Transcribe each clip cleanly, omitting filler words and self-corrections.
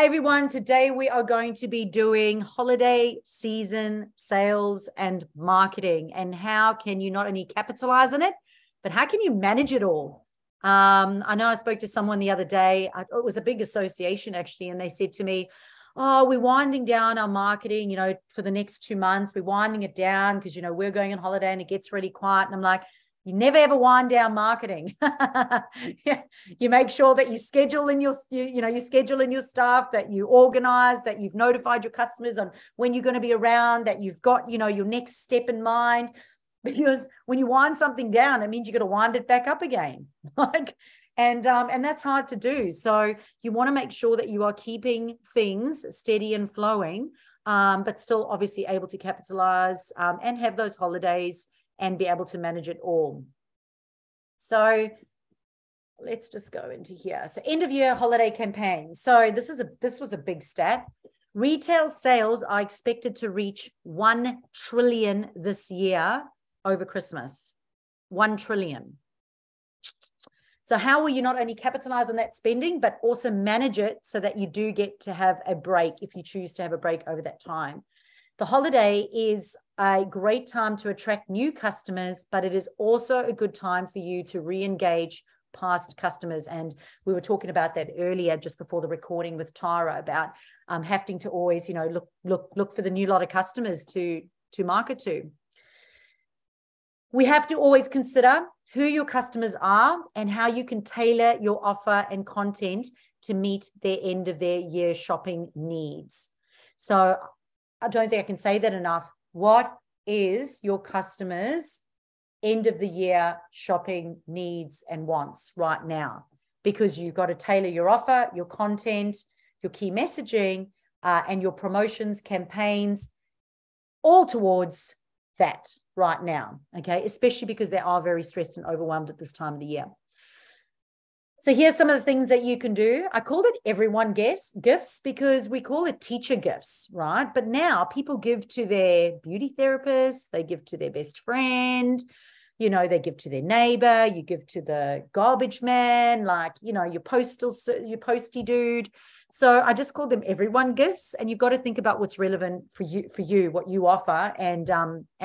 Hey everyone, today we are going to be doing holiday season sales and marketing, and how can you not only capitalize on it, but how can you manage it all? I know I spoke to someone the other day, it was a big association actually, and they said to me, oh, we're winding down our marketing, you know, for the next 2 months, we're winding it down because, you know, we're going on holiday and it gets really quiet. And I'm like, you never ever wind down marketing. Yeah. You make sure that you schedule in your, you schedule in your staff, that you organize, that you've notified your customers on when you're going to be around, that you've got, you know, your next step in mind. Because when you wind something down, it means you've got to wind it back up again. And that's hard to do. So you want to make sure that you are keeping things steady and flowing, but still obviously able to capitalize and have those holidays and be able to manage it all. So let's just go into here. So end of year holiday campaign. So this was a big stat. Retail sales are expected to reach 1 trillion this year over Christmas. 1 trillion. So how will you not only capitalize on that spending, but also manage it so that you do get to have a break if you choose to have a break over that time? The holiday is a great time to attract new customers, but it is also a good time for you to re-engage past customers. And we were talking about that earlier, just before the recording with Tara, about having to always, you know, look for the new lot of customers to market to. We have to always consider who your customers are and how you can tailor your offer and content to meet their end of their year shopping needs. So I don't think I can say that enough. What is your customers' end of the year shopping needs and wants right now? Because you've got to tailor your offer, your content, your key messaging, and your promotions, campaigns, all towards that right now, okay? Especially because they are very stressed and overwhelmed at this time of the year. So here's some of the things that you can do. I called it everyone gifts because we call it teacher gifts, right? But now people give to their beauty therapist, they give to their best friend, you know, they give to their neighbor, you give to the garbage man, like, you know, your postie dude. So I just call them everyone gifts, and you've got to think about what's relevant for you, what you offer, and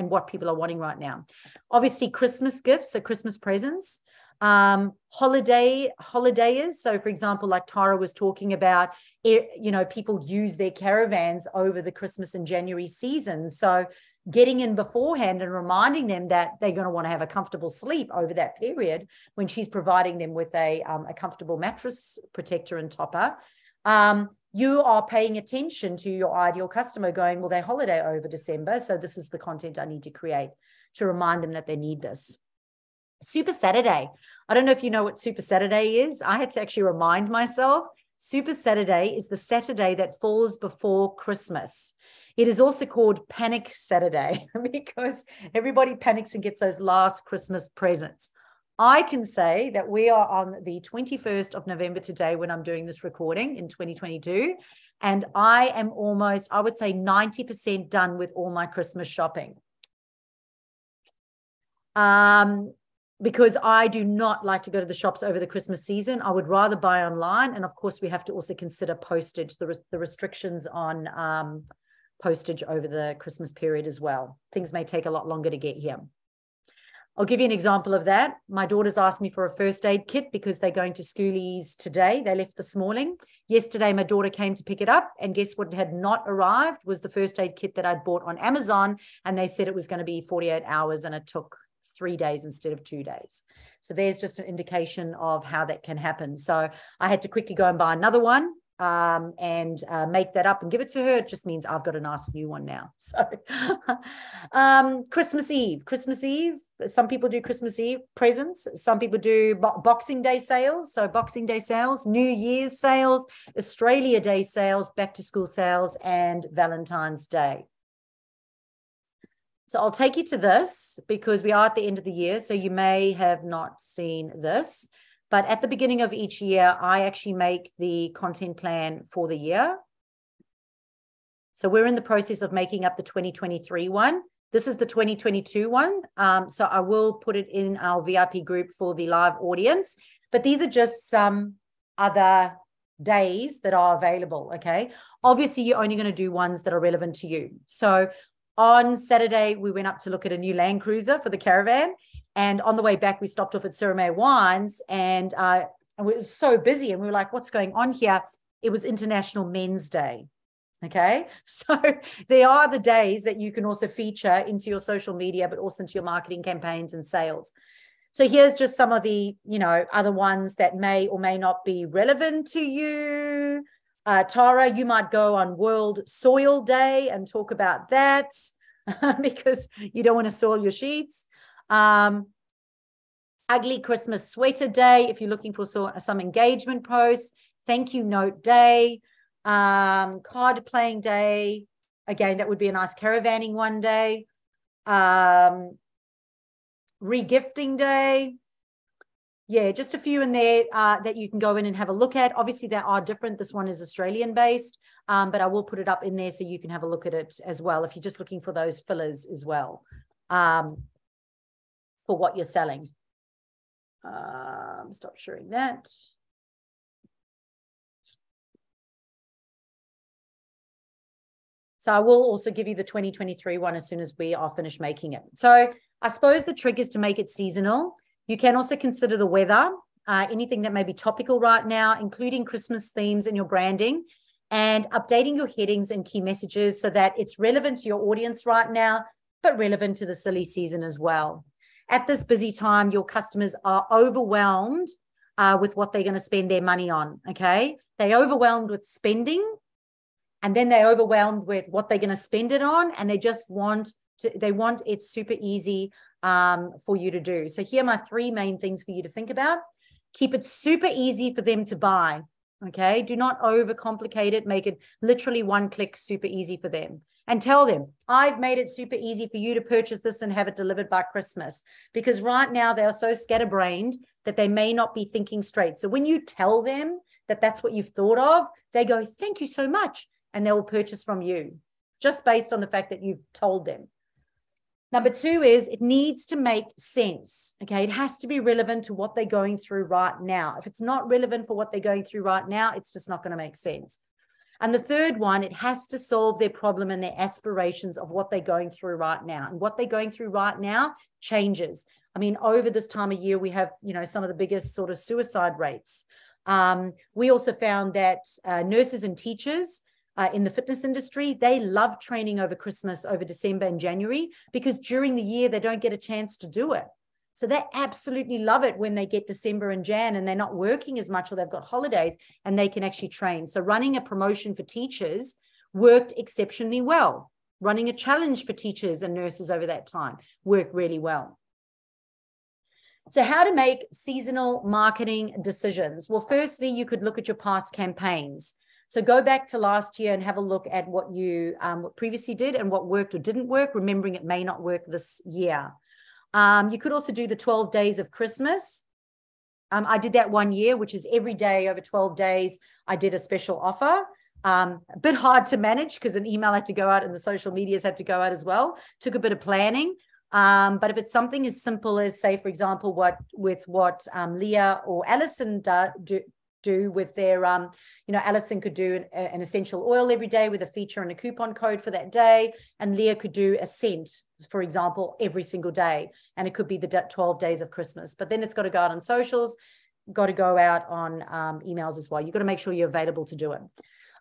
what people are wanting right now. Obviously, Christmas gifts, so Christmas presents. Holidayers. So for example, like Tara was talking about, you know, people use their caravans over the Christmas and January season. So getting in beforehand and reminding them that they're going to want to have a comfortable sleep over that period, when she's providing them with a comfortable mattress protector and topper. You are paying attention to your ideal customer going, well, they holiday over December. So this is the content I need to create to remind them that they need this. Super Saturday. I don't know if you know what Super Saturday is. I had to actually remind myself. Super Saturday is the Saturday that falls before Christmas. It is also called Panic Saturday because everybody panics and gets those last Christmas presents. I can say that we are on the 21st of November today when I'm doing this recording in 2022, and I am almost, I would say, 90% done with all my Christmas shopping. Because I do not like to go to the shops over the Christmas season. I would rather buy online. And of course, we have to also consider postage, the restrictions on postage over the Christmas period as well. Things may take a lot longer to get here. I'll give you an example of that. My daughters asked me for a first aid kit because they're going to schoolies today. They left this morning. Yesterday, my daughter came to pick it up. And guess what had not arrived was the first aid kit that I'd bought on Amazon. And they said it was going to be 48 hours and it took 3 days instead of 2 days. So there's just an indication of how that can happen. So I had to quickly go and buy another one and make that up and give it to her. It just means I've got a nice new one now. So Christmas Eve. Some people do Christmas Eve presents. Some people do Boxing Day sales. So Boxing Day sales, New Year's sales, Australia Day sales, back to school sales, and Valentine's Day. So I'll take you to this because we are at the end of the year, so you may have not seen this. But at the beginning of each year, I actually make the content plan for the year. So we're in the process of making up the 2023 one. This is the 2022 one. So I will put it in our VIP group for the live audience. But these are just some other days that are available, okay? Obviously, you're only going to do ones that are relevant to you. So on Saturday, we went up to look at a new Land Cruiser for the caravan. And on the way back, we stopped off at Surame Wines, and we were so busy. And we were like, what's going on here? It was International Men's Day. Okay, so there are the days that you can also feature into your social media, but also into your marketing campaigns and sales. So here's just some of the, you know, other ones that may or may not be relevant to you. Tara, you might go on World Soil Day and talk about that because you don't want to soil your sheets. Ugly Christmas Sweater Day, if you're looking for some engagement posts. Thank you note day. Card playing day, again, that would be a nice caravanning one day. Regifting day. Yeah, just a few in there that you can go in and have a look at. Obviously, they are different. This one is Australian based, but I will put it up in there so you can have a look at it as well if you're just looking for those fillers as well for what you're selling. Stop sharing that. So I will also give you the 2023 one as soon as we are finished making it. So I suppose the trick is to make it seasonal. You can also consider the weather, anything that may be topical right now, including Christmas themes in your branding and updating your headings and key messages so that it's relevant to your audience right now, but relevant to the silly season as well. At this busy time, your customers are overwhelmed with what they're going to spend their money on, okay? They're overwhelmed with spending. And then they're overwhelmed with what they're going to spend it on. And they just want it super easy for you to do. So here are my three main things for you to think about. Keep it super easy for them to buy. Okay. Do not overcomplicate it. Make it literally one click super easy for them. And tell them, I've made it super easy for you to purchase this and have it delivered by Christmas. Because right now they are so scatterbrained that they may not be thinking straight. So when you tell them that that's what you've thought of, they go, thank you so much. And they will purchase from you just based on the fact that you've told them. Number two is it needs to make sense. Okay, it has to be relevant to what they're going through right now. If it's not relevant for what they're going through right now, it's just not going to make sense. And the third one, it has to solve their problem and their aspirations of what they're going through right now. And what they're going through right now changes. I mean, over this time of year, we have, you know, some of the biggest sort of suicide rates. We also found that nurses and teachers, in the fitness industry, they love training over Christmas, over December and January, because during the year, they don't get a chance to do it. So they absolutely love it when they get December and Jan and they're not working as much or they've got holidays and they can actually train. So running a promotion for teachers worked exceptionally well. Running a challenge for teachers and nurses over that time worked really well. So how to make seasonal marketing decisions? Well, firstly, you could look at your past campaigns. So go back to last year and have a look at what you previously did and what worked or didn't work, remembering it may not work this year. You could also do the 12 days of Christmas. I did that one year, which is every day over 12 days, I did a special offer. A bit hard to manage because an email had to go out and the social medias had to go out as well. Took a bit of planning. But if it's something as simple as, say, for example, what Leah or Alison do with their, you know, Alison could do an essential oil every day with a feature and a coupon code for that day. And Leah could do a scent, for example, every single day. And it could be the 12 days of Christmas. But then it's got to go out on socials, got to go out on emails as well. You've got to make sure you're available to do it.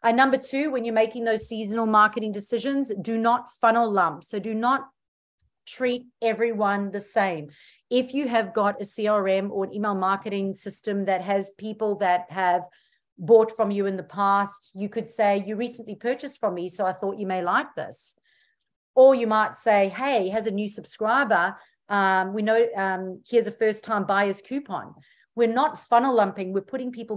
Number two, when you're making those seasonal marketing decisions, do not funnel lump. So do not treat everyone the same. If you have got a CRM or an email marketing system that has people that have bought from you in the past, you could say, you recently purchased from me, so I thought you may like this. Or you might say, hey, has a new subscriber, we know here's a first-time buyer's coupon. We're not funnel lumping. We're putting people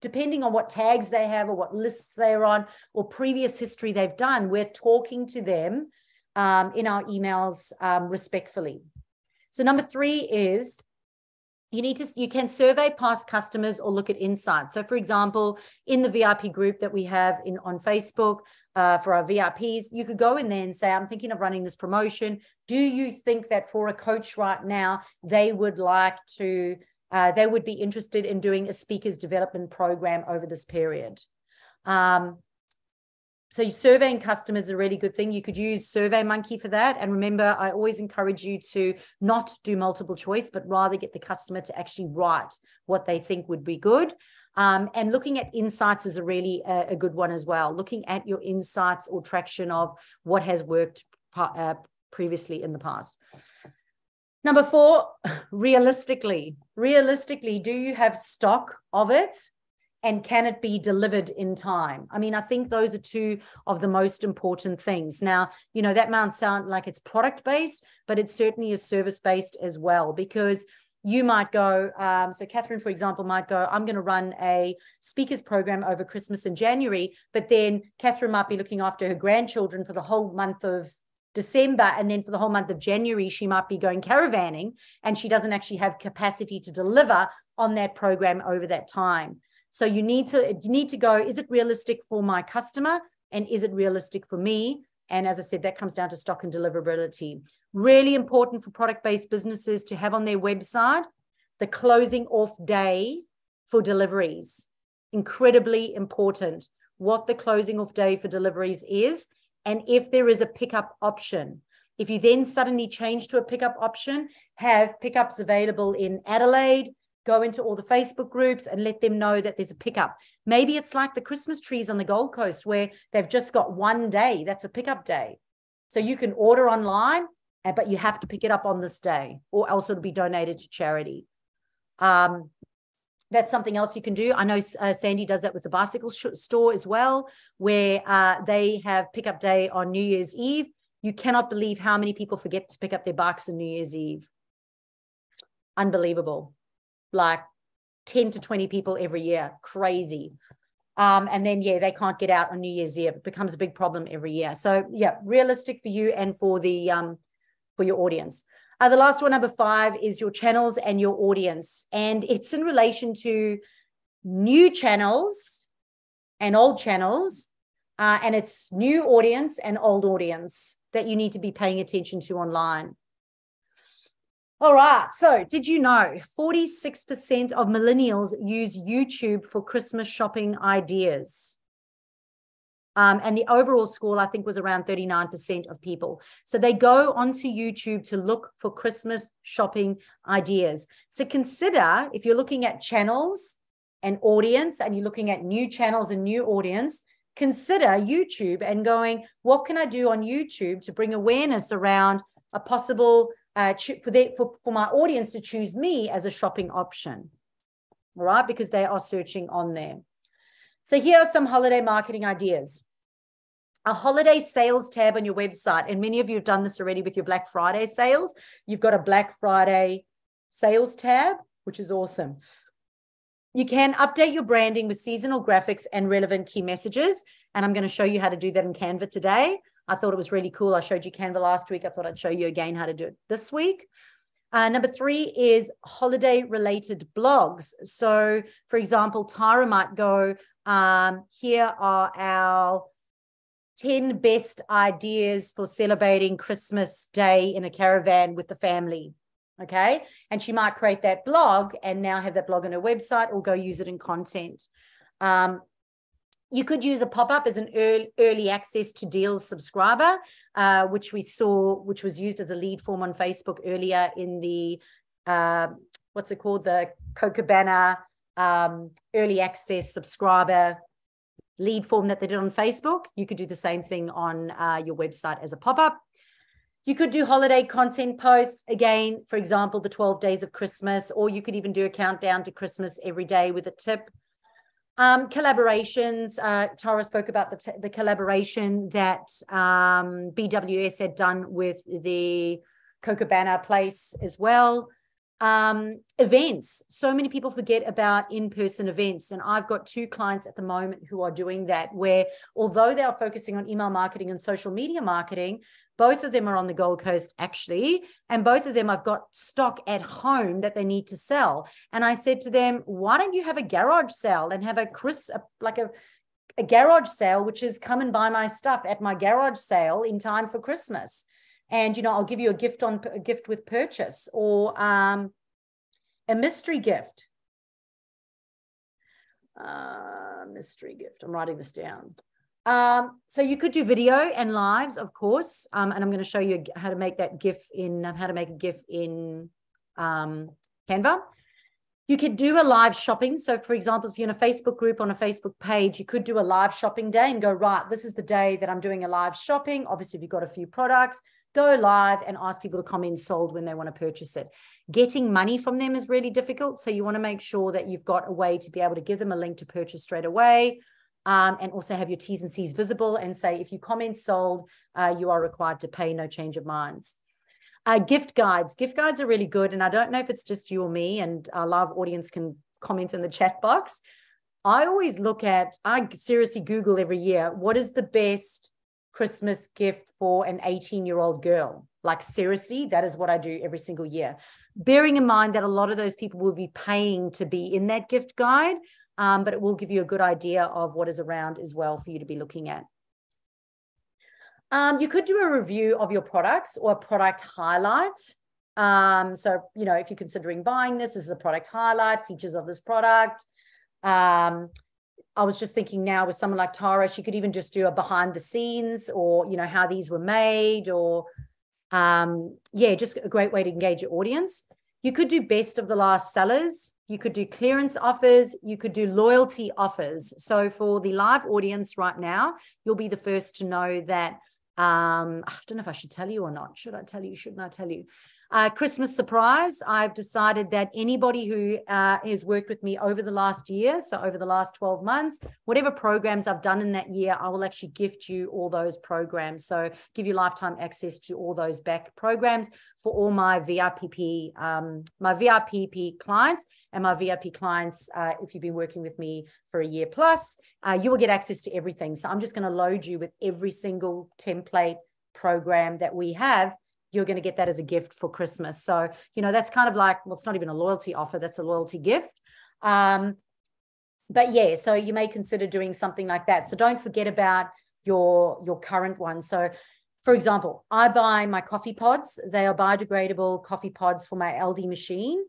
depending on what tags they have or what lists they're on or previous history they've done, we're talking to them in our emails respectfully. So number three is you can survey past customers or look at insights. So for example, in the VIP group that we have on Facebook for our VIPs, you could go in there and say, I'm thinking of running this promotion. Do you think that for a coach right now, they would like to they would be interested in doing a speakers development program over this period. So surveying customers is a really good thing. You could use SurveyMonkey for that. And remember, I always encourage you to not do multiple choice, but rather get the customer to actually write what they think would be good. And looking at insights is a really a good one as well. Looking at your insights or traction of what has worked previously in the past. Number four, realistically, do you have stock of it? And can it be delivered in time? I mean, I think those are two of the most important things. Now, you know, that might sound like it's product-based, but it certainly is service-based as well, because you might go, so Catherine, for example, might go, I'm going to run a speakers program over Christmas and January, but then Catherine might be looking after her grandchildren for the whole month of December, and then for the whole month of January, she might be going caravanning, and she doesn't actually have capacity to deliver on that program over that time. So you need to go, is it realistic for my customer? And is it realistic for me? And as I said, that comes down to stock and deliverability. Really important for product-based businesses to have on their website the closing off day for deliveries. Incredibly important what the closing off day for deliveries is, and if there is a pickup option. If you then suddenly change to a pickup option, have pickups available in Adelaide, go into all the Facebook groups and let them know that there's a pickup. Maybe it's like the Christmas trees on the Gold Coast where they've just got one day. That's a pickup day. So you can order online, but you have to pick it up on this day or else it'll be donated to charity. That's something else you can do. I know Sandy does that with the bicycle store as well, where they have pickup day on New Year's Eve. You cannot believe how many people forget to pick up their bikes on New Year's Eve. Unbelievable. Like 10 to 20 people every year, crazy. And then, yeah, they can't get out on New Year's Eve. It becomes a big problem every year. So, yeah, realistic for you and for the for your audience. The last one, number five, is your channels and your audience. And it's in relation to new channels and old channels. And it's new audience and old audience that you need to be paying attention to online. All right, so did you know 46% of millennials use YouTube for Christmas shopping ideas? And the overall score, I think, was around 39% of people. So they go onto YouTube to look for Christmas shopping ideas. So consider, if you're looking at channels and audience, and you're looking at new channels and new audience, consider YouTube and going, what can I do on YouTube to bring awareness around a possible... for my audience to choose me as a shopping option, all right, because they are searching on there. So here are some holiday marketing ideas. A holiday sales tab on your website, and many of you have done this already with your Black Friday sales. You've got a Black Friday sales tab, which is awesome. You can update your branding with seasonal graphics and relevant key messages, and I'm going to show you how to do that in Canva today. I thought it was really cool. I showed you Canva last week. I thought I'd show you again how to do it this week. Number three is holiday-related blogs. So, for example, Tara might go, here are our 10 best ideas for celebrating Christmas Day in a caravan with the family, okay? And she might create that blog and now have that blog on her website or go use it in content. You could use a pop-up as an early access to deals subscriber, which we saw, which was used as a lead form on Facebook earlier in the, what's it called? The Cocabana early access subscriber lead form that they did on Facebook. You could do the same thing on your website as a pop-up. You could do holiday content posts, again, for example, the 12 days of Christmas, or you could even do a countdown to Christmas every day with a tip. Collaborations, Tara spoke about the collaboration that BWS had done with the Cocabana place as well. Events, so many people forget about in-person events, and I've got two clients at the moment who are doing that, where although they are focusing on email marketing and social media marketing, both of them are on the Gold Coast, actually, and both of them have got stock at home that they need to sell. And I said to them, why don't you have a garage sale and have a garage sale, which is come and buy my stuff at my garage sale in time for Christmas. And, you know, I'll give you a gift with purchase, or A mystery gift. Mystery gift. I'm writing this down. So you could do video and lives, of course. And I'm going to show you how to make that GIF in, how to make a GIF in Canva. You could do a live shopping. So for example, if you're in a Facebook group on a Facebook page, you could do a live shopping day and go, right, this is the day that I'm doing a live shopping. Obviously, if you've got a few products, go live and ask people to come in sold when they want to purchase it. Getting money from them is really difficult. So you want to make sure that you've got a way to be able to give them a link to purchase straight away. And also have your T's and C's visible and say, if you comment sold, you are required to pay, no change of minds. Gift guides. Gift guides are really good. And I don't know if it's just you or me, and our live audience can comment in the chat box. I always look at, I seriously Google every year, what is the best Christmas gift for an 18-year-old girl? Like, seriously, that is what I do every single year. Bearing in mind that a lot of those people will be paying to be in that gift guide, but it will give you a good idea of what is around as well for you to be looking at. You could do a review of your products or a product highlight. So, you know, if you're considering buying this is a product highlight, features of this product. I was just thinking now with someone like Tara, she could even just do a behind the scenes or, you know, how these were made or, yeah, just a great way to engage your audience. You could do best of the last sellers. You could do clearance offers. You could do loyalty offers. So for the live audience right now, you'll be the first to know that, I don't know if I should tell you or not. Should I tell you? Shouldn't I tell you? Christmas surprise. I've decided that anybody who has worked with me over the last year, so over the last 12 months, whatever programs I've done in that year, I will actually gift you all those programs. So give you lifetime access to all those back programs for all my VIPP clients and my VIP clients. If you've been working with me for a year plus, you will get access to everything. So I'm just going to load you with every single template program that we have. You're going to get that as a gift for Christmas. So, you know, that's kind of like, well, it's not even a loyalty offer. That's a loyalty gift. But yeah, so you may consider doing something like that. So don't forget about your current one. So for example, I buy my coffee pods. They are biodegradable coffee pods for my LD machine.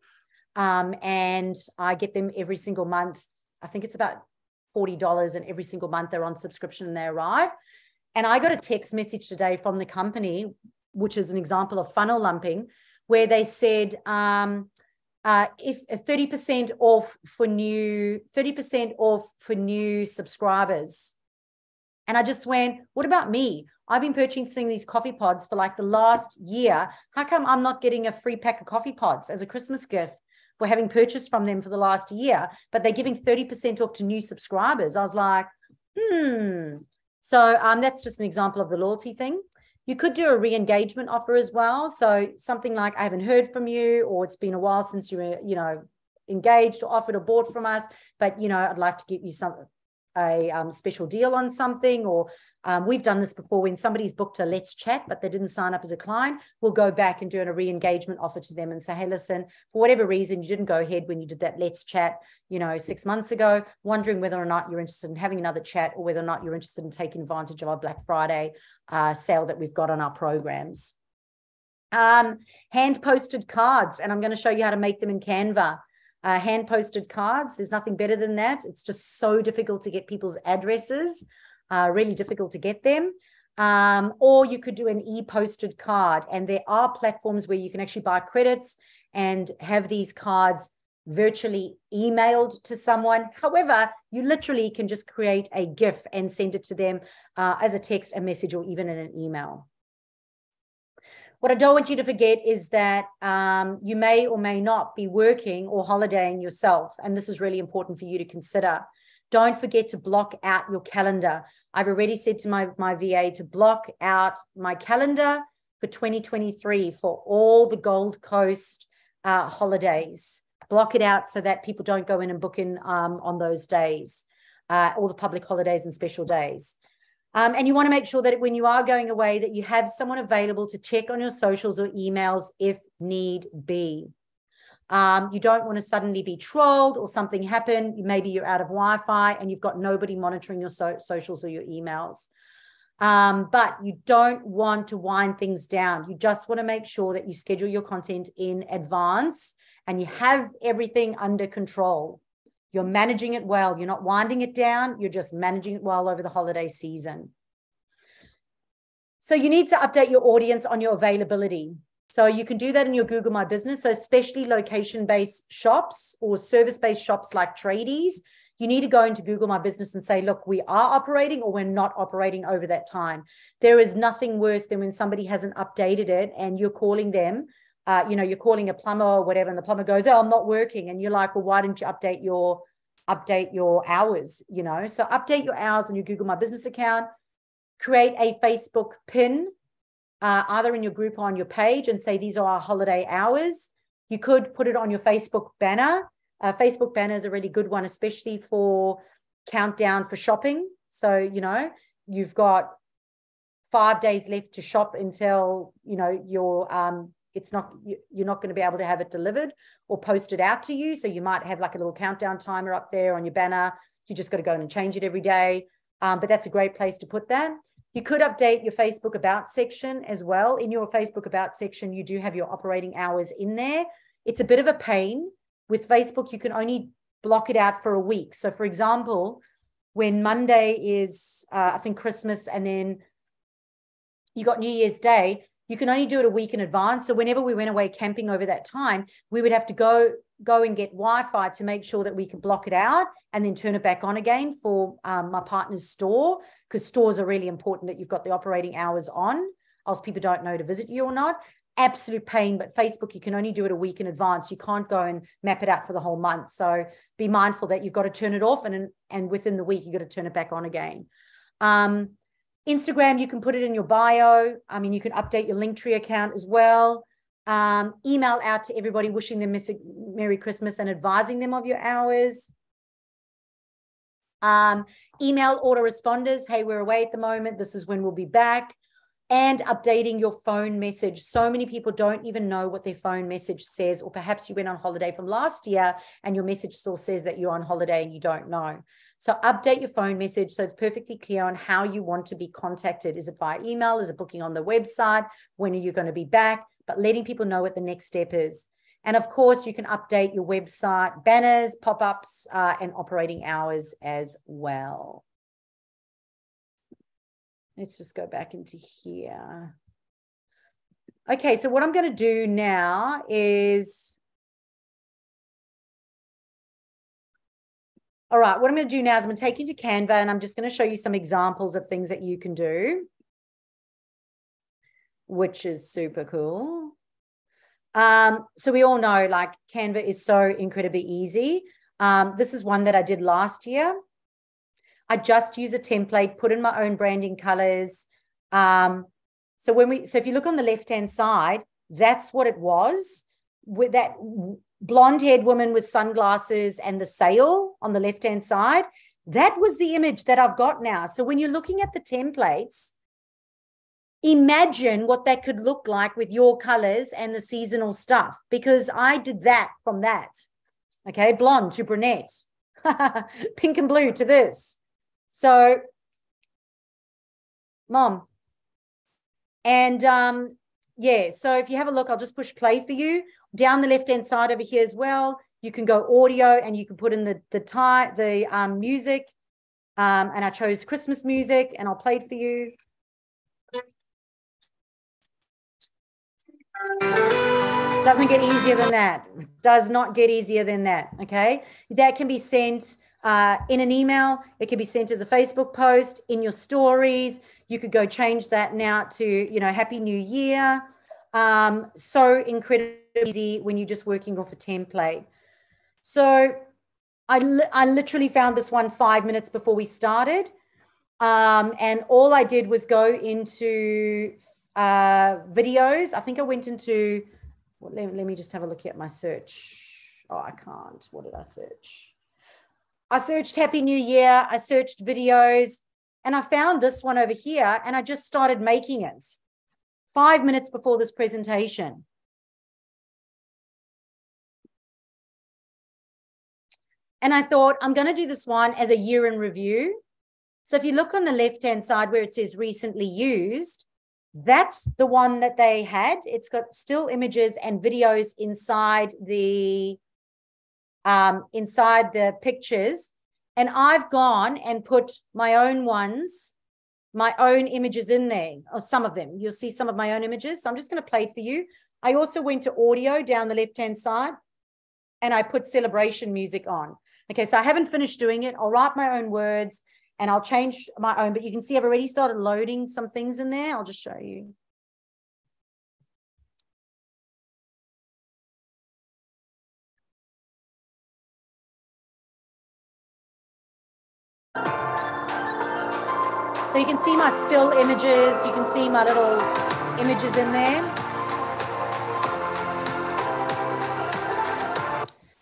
And I get them every single month. I think it's about $40. And every single month they're on subscription and they arrive. And I got a text message today from the company, which is an example of funnel lumping, where they said, if 30% off for new, 30% off for new subscribers. And I just went, what about me? I've been purchasing these coffee pods for like the last year. How come I'm not getting a free pack of coffee pods as a Christmas gift for having purchased from them for the last year, but they're giving 30% off to new subscribers? I was like, So that's just an example of the loyalty thing. You could do a re-engagement offer as well. So something like, I haven't heard from you, or it's been a while since you were, you know, engaged or offered or bought from us, but, you know, I'd like to give you a special deal on something, or we've done this before when somebody's booked a let's chat, but they didn't sign up as a client. We'll go back and do a re-engagement offer to them and say, hey, listen, for whatever reason, you didn't go ahead when you did that let's chat, you know, 6 months ago, wondering whether or not you're interested in having another chat or whether or not you're interested in taking advantage of our Black Friday sale that we've got on our programs. Hand-posted cards, and I'm going to show you how to make them in Canva. Hand-posted cards, there's nothing better than that. It's just so difficult to get people's addresses, really difficult to get them. Or you could do an e-posted card, and there are platforms where you can actually buy credits and have these cards virtually emailed to someone. However, you literally can just create a GIF and send it to them as a text, a message, or even in an email. What I don't want you to forget is that you may or may not be working or holidaying yourself. And this is really important for you to consider. Don't forget to block out your calendar. I've already said to my VA to block out my calendar for 2023 for all the Gold Coast holidays. Block it out so that people don't go in and book in on those days, all the public holidays and special days. And you want to make sure that when you are going away, that you have someone available to check on your socials or emails if need be. You don't want to suddenly be trolled or something happen. Maybe you're out of Wi-Fi and you've got nobody monitoring your socials or your emails. But you don't want to wind things down. You just want to make sure that you schedule your content in advance and you have everything under control. You're managing it well. You're not winding it down. You're just managing it well over the holiday season. So you need to update your audience on your availability. So you can do that in your Google My Business. So especially location-based shops or service-based shops like tradies, you need to go into Google My Business and say, look, we are operating or we're not operating over that time. There is nothing worse than when somebody hasn't updated it and you're calling them, you're calling a plumber or whatever, and the plumber goes, oh, I'm not working. And you're like, well, why didn't you update your hours, you know? So update your hours on your Google My Business account, create a Facebook pin, either in your group or on your page, and say, these are our holiday hours. You could put it on your Facebook banner. Facebook banner is a really good one, especially for countdown for shopping. So, you know, you've got 5 days left to shop until, you know, your, you're not going to be able to have it delivered or posted out to you. So you might have like a little countdown timer up there on your banner. You just got to go in and change it every day. But that's a great place to put that. You could update your Facebook About section as well. In your Facebook About section, you do have your operating hours in there. It's a bit of a pain. With Facebook, you can only block it out for a week. So, for example, when Monday is, I think, Christmas, and then you got New Year's Day, you can only do it a week in advance. So whenever we went away camping over that time, we would have to go and get Wi-Fi to make sure that we can block it out and then turn it back on again for my partner's store, because stores are really important that you've got the operating hours on, else people don't know to visit you or not. Absolute pain. But Facebook, you can only do it a week in advance. You can't go and map it out for the whole month. So be mindful that you've got to turn it off, and within the week, you've got to turn it back on again. Instagram, you can put it in your bio. I mean, you can update your Linktree account as well. Email out to everybody, wishing them Merry Christmas and advising them of your hours. Email autoresponders, hey, we're away at the moment. This is when we'll be back. And updating your phone message. So many people don't even know what their phone message says, or perhaps you went on holiday from last year and your message still says that you're on holiday and you don't know. So update your phone message so it's perfectly clear on how you want to be contacted. Is it via email? Is it booking on the website? When are you going to be back? But letting people know what the next step is. And of course, you can update your website, banners, pop-ups, and operating hours as well. Let's just go back into here. Okay, so what I'm going to do now is, I'm going to take you to Canva, and I'm just going to show you some examples of things that you can do, which is super cool. So we all know, like, Canva is so incredibly easy. This is one that I did last year. I just use a template, put in my own branding colors. So if you look on the left-hand side, that's what it was, with that blonde-haired woman with sunglasses and the sail on the left-hand side. That was the image that I've got now. So when you're looking at the templates, imagine what that could look like with your colors and the seasonal stuff, because I did that from that. Okay, blonde to brunette, pink and blue to this. So, Mom. And yeah, so if you have a look, I'll just push play for you. Down the left-hand side over here as well, you can go audio and you can put in the music. And I chose Christmas music, and I'll play it for you. Doesn't get easier than that. Does not get easier than that, okay? That can be sent in an email. It can be sent as a Facebook post, in your stories. You could go change that now to, you know, Happy New Year. So incredibly easy when you're just working off a template. So I literally found this one 5 minutes before we started. And all I did was go into videos. I think I went into, well, let me just have a look at my search. Oh, I can't. What did I search? I searched Happy New Year. I searched videos, and I found this one over here, and I just started making it 5 minutes before this presentation. And I thought, I'm going to do this one as a year in review. So if you look on the left-hand side where it says recently used, That's the one that they had. It's got still images and videos inside the pictures. And I've gone and put my own ones, my own images in there, or some of them. You'll see some of my own images. So I'm just going to play it for you. I also went to audio down the left-hand side and I put celebration music on. Okay, so I haven't finished doing it. I'll write my own words and I'll change my own, but you can see I've already started loading some things in there. I'll just show you. So you can see my still images, you can see my little images in there.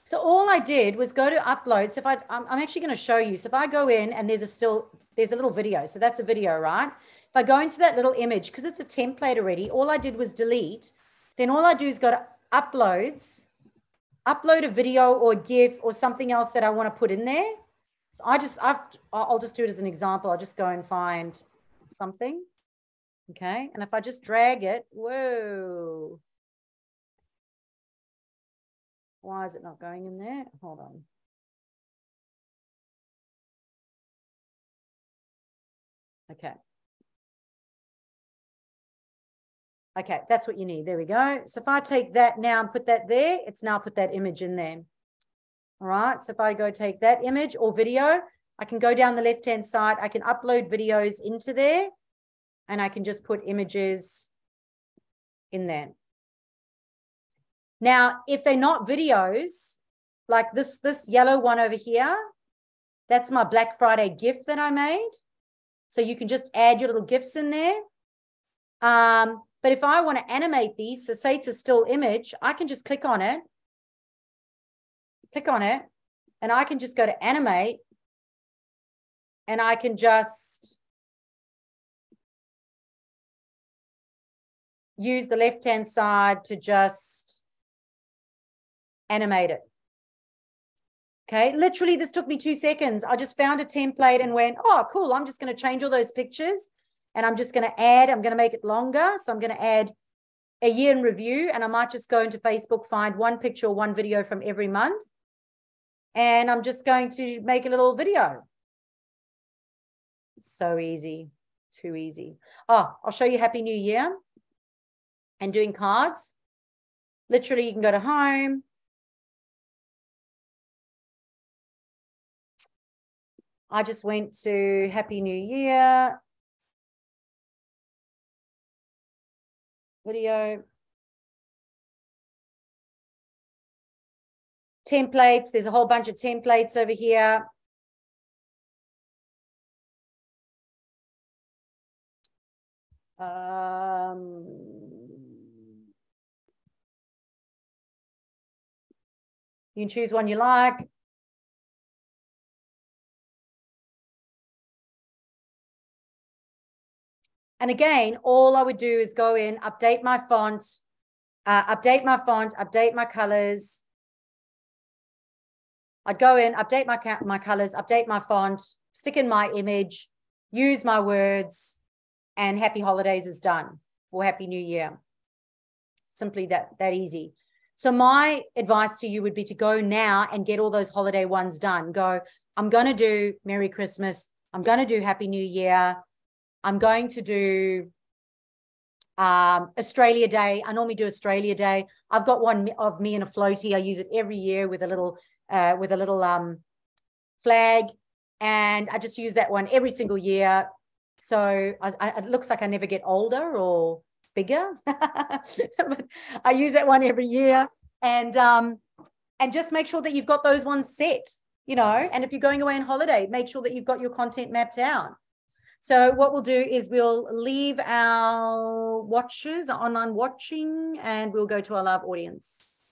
So all I did was go to uploads. So if I'm actually going to show you. So if I go in and there's a little video. So that's a video, right? If I go into that little image, because it's a template already, all I did was delete. Then all I do is go to uploads, upload a video or a GIF or something else that I want to put in there. So I'll just do it as an example. I'll just go and find something. Okay. And if I just drag it, whoa. Why is it not going in there? Hold on. Okay. Okay. That's what you need. There we go. So if I take that now and put that there, it's now put that image in there. All right, so if I go take that image or video, I can go down the left-hand side, I can upload videos into there, and I can just put images in there. Now, if they're not videos, like this yellow one over here, that's my Black Friday gift that I made. So you can just add your little gifts in there. But if I want to animate these, so say it's a still image, I can just click on it. Click on it and I can just go to animate and I can just use the left-hand side to just animate it. Okay, literally this took me 2 seconds. I just found a template and went, oh, cool. I'm just going to change all those pictures and I'm just going to add, I'm going to make it longer. So I'm going to add a year in review and I might just go into Facebook, find one picture or one video from every month. And I'm just going to make a little video. So easy, too easy. Oh, I'll show you Happy New Year and doing cards. Literally, you can go to home. I just went to Happy New Year. Video. Templates, there's a whole bunch of templates over here. You can choose one you like. And again, all I would do is go in, update my font, update my colors. I'd go in, update my colors, update my font, stick in my image, use my words, and Happy Holidays is done, or Happy New Year. Simply that easy. So my advice to you would be to go now and get all those holiday ones done. Go, I'm going to do Merry Christmas. I'm going to do Happy New Year. I'm going to do Australia Day. I normally do Australia Day. I've got one of me in a floaty. I use it every year with a little flag, and I just use that one every single year. So it looks like I never get older or bigger, but I use that one every year. And just make sure that you've got those ones set, you know. And if you're going away on holiday, make sure that you've got your content mapped out. So what we'll do is we'll leave our watchers, our online watching, and we'll go to our live audience.